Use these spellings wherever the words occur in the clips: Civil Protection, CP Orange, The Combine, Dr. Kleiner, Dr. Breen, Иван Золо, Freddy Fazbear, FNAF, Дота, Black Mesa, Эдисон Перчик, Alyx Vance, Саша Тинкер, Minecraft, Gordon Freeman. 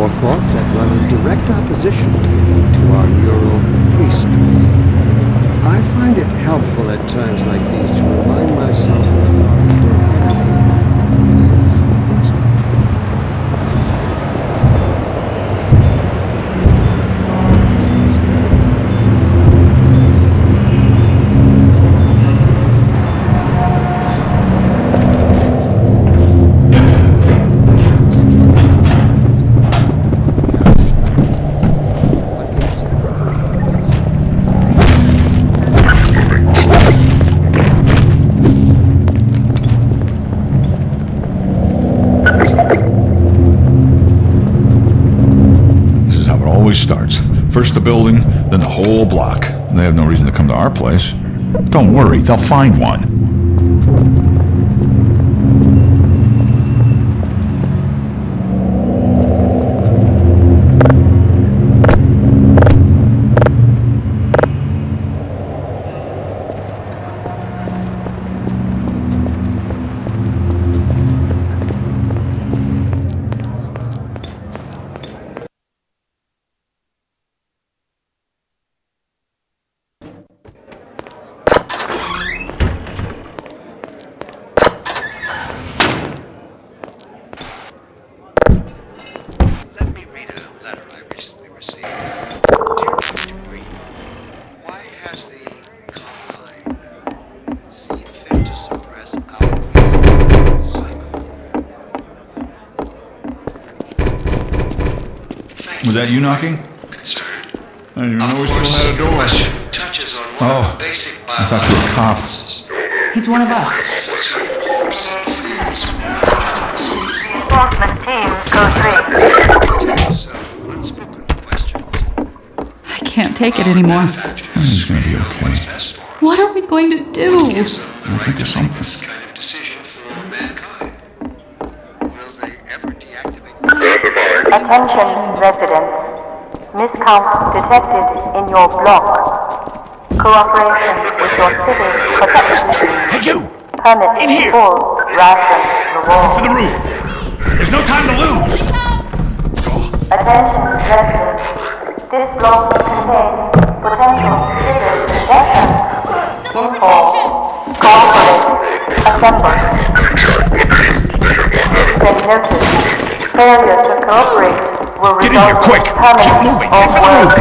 for thought that run in direct opposition to our neural precepts. I find it helpful at times like these to remind myself that starts. First the building, then the whole block. And they have no reason to come to our place. Don't worry, they'll find one. Was that you knocking? Concerned. I didn't even know we still had a door. Touches on one of the basic I thought you were a cop. He's one of us. Enforcement team, code 3. I can't take it anymore. Everything's gonna be okay. What are we going to do? I'll think of something. Attention residents, miscounts detected in your block. Cooperation with your civil protection. Hey you! Permit in here! The wall. For the roof! There's no time to lose! Attention residents, this block contains potential civil protection. Therefore, cooperate, assemble. Then notice. Failure to cooperate will result in permanent or worse. Keep moving! Get for the roof!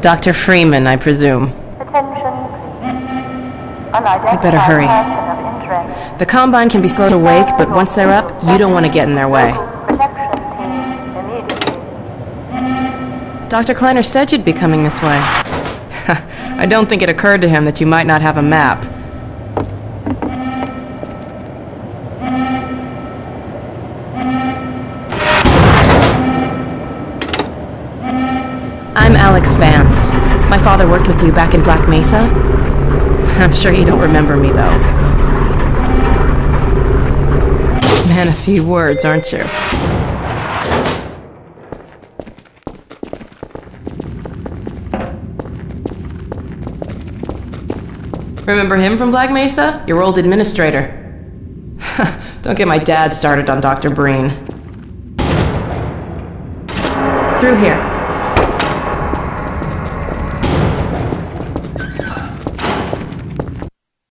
Dr. Freeman, I presume. Attention, I better hurry. The Combine can be slowed awake, but once they're up, you don't want to get in their way. Dr. Kleiner said you'd be coming this way. I don't think it occurred to him that you might not have a map. I'm Alyx Vance. My father worked with you back in Black Mesa. I'm sure you don't remember me, though. Man of few words, aren't you? Remember him from Black Mesa? Your old administrator. Don't get my dad started on Dr. Breen. Through here.